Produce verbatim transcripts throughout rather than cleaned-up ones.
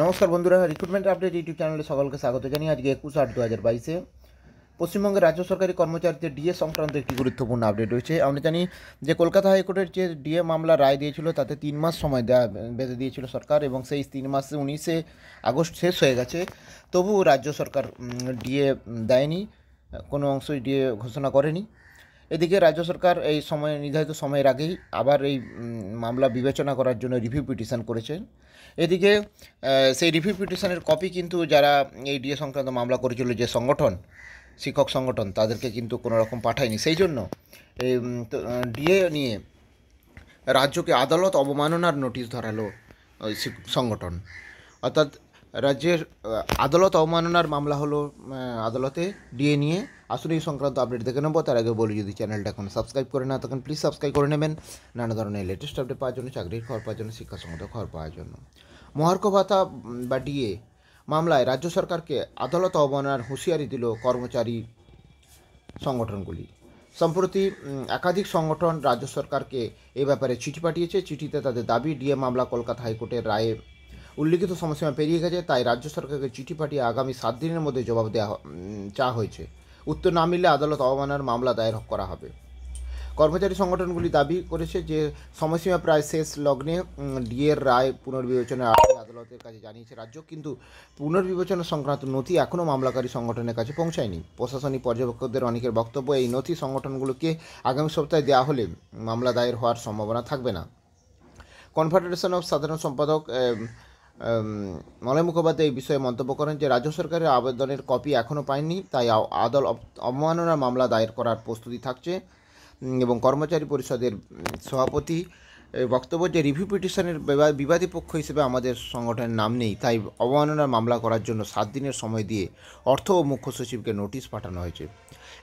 নমস্কার বন্ধুরা, recruitment update YouTube চ্যানেলে সকলকে স্বাগত জানিয়ে আজকে একুশ আট দু হাজার বাইশে পশ্চিমবঙ্গের রাজ্য সরকারি কর্মচারীদের ডিএ সংক্রান্ত একটি গুরুত্বপূর্ণ আপডেট রয়েছে। আমরা জানি যে কলকাতা হাইকোর্টের যে ডিএ মামলা রায় দিয়েছিল তাতে তিন মাস সময় দেওয়া বেঁধে দিয়েছিল সরকার, এবং সেই তিন মাস উনিশে আগস্ট শেষ হয়ে গেছে, তবু রাজ্য সরকার ডিএ দেয়নি, কোনো অংশই ডিএ ঘোষণা করেনি। এদিকে রাজ্য সরকার এই সময় নির্ধারিত সময়ের আগেই আবার এই মামলা বিবেচনা করার জন্য রিভিউ পিটিশন করেছেন। এদিকে সেই রিভিউ পিটিশনের কপি কিন্তু যারা এই ডিএ সংক্রান্ত মামলা করেছিল যে সংগঠন, শিক্ষক সংগঠন, তাদেরকে কিন্তু কোনো রকম পাঠায়নি। সেই জন্য এই ডিএ নিয়ে রাজ্যকে আদালত অবমাননার নোটিশ ধরালো ওই সংগঠন, অর্থাৎ রাজ্যের আদালত অবমাননার মামলা হলো আদালতে ডিএ নিয়ে। আসুন এই সংক্রান্ত আপডেট দেখে নেব। তার আগে বলি, যদি চ্যানেলটা এখন সাবস্ক্রাইব করে না তখন প্লিজ সাবস্ক্রাইব করে নেবেন নানা ধরনের লেটেস্ট আপডেট পাওয়ার জন্য, চাকরির খবর পাওয়ার জন্য, শিক্ষা সংক্রান্ত খবর পাওয়ার জন্য। মহার্ঘ ভাতা বা ডিএ মামলায় রাজ্য সরকারকে আদালত অবমাননার হুঁশিয়ারি দিল কর্মচারী সংগঠনগুলি। সম্প্রতি একাধিক সংগঠন রাজ্য সরকারকে এ ব্যাপারে চিঠি পাঠিয়েছে। চিঠিতে তাদের দাবি, ডিএ মামলা কলকাতা হাইকোর্টের রায়ে উল্লিখিত সময়সীমা পেরিয়ে গেছে, তাই রাজ্য সরকারকে চিঠি পাঠিয়ে আগামী সাত দিনের মধ্যে জবাব দেওয়া চাওয়া হয়েছে। উত্তর না মিললে আদালত অবমাননার মামলা দায়ের করা হবে। কর্মচারী সংগঠনগুলি দাবি করেছে যে সময়সীমা প্রায় শেষ লগ্নে ডিএর রায় পুনর্বিবেচনার আর্জি আদালতের কাছে জানিয়েছে রাজ্য, কিন্তু পুনর্বিবেচনা সংক্রান্ত নথি এখনও মামলাকারী সংগঠনের কাছে পৌঁছায়নি। প্রশাসনিক পর্যবেক্ষকদের অনেকের বক্তব্য, এই নথি সংগঠনগুলোকে আগামী সপ্তাহে দেওয়া হলে মামলা দায়ের হওয়ার সম্ভাবনা থাকবে না। কনফেডারেশন অফ সাধারণ সম্পাদক মালয় মুখোপাধ্যায় এই বিষয়ে মন্তব্য করেন যে রাজ্য সরকারের আবেদনের কপি এখনও পায়নি, তাই আদালত অবমাননার মামলা দায়ের করার প্রস্তুতি থাকছে। এবং কর্মচারী পরিষদের সভাপতি বক্তব্য যে রিভিউ পিটিশনের বিবাদী পক্ষ হিসেবে আমাদের সংগঠনের নাম নেই, তাই অবমাননার মামলা করার জন্য সাত দিনের সময় দিয়ে অর্থ ও মুখ্য সচিবকে নোটিশ পাঠানো হয়েছে।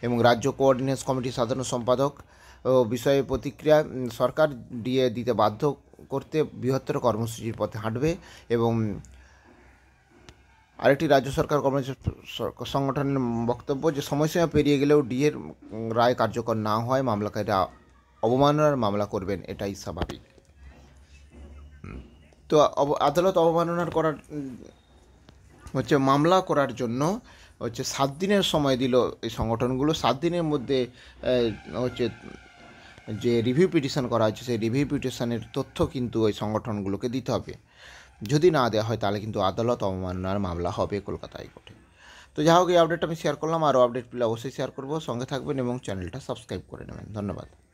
এবং রাজ্য কোঅর্ডিনেশন কমিটির সাধারণ সম্পাদক বিষয়ে প্রতিক্রিয়া, সরকার ডিএ দিতে বাধ্য করতে বৃহত্তর কর্মসূচির পথে হাঁটবে। এবং আরেকটি রাজ্য সরকার কর্মচারী সংগঠনের বক্তব্য যে সময়সীমা পেরিয়ে গেলেও ডিএর রায় কার্যকর না হয় মামলাকারীরা অবমাননার মামলা করবেন, এটাই স্বাভাবিক। তো আদালত অবমাননার করার হচ্ছে মামলা করার জন্য হচ্ছে সাত দিনের সময় দিল এই সংগঠনগুলো। সাত দিনের মধ্যে হচ্ছে যে রিভিউ পিটিশন করা হয়েছে সেই রিভিউ পিটিশনের তথ্য কিন্তু ওই সংগঠনগুলোকে দিতে হবে। যদি না দেওয়া হয় তাহলে কিন্তু আদালত অবমাননার মামলা হবে কলকাতা হাইকোর্টে। তো যা হোক, এই আপডেটটা আমি শেয়ার করলাম, আরও আপডেট পেলে অবশ্যই শেয়ার করব। সঙ্গে থাকবেন এবং চ্যানেলটা সাবস্ক্রাইব করে নেবেন। ধন্যবাদ।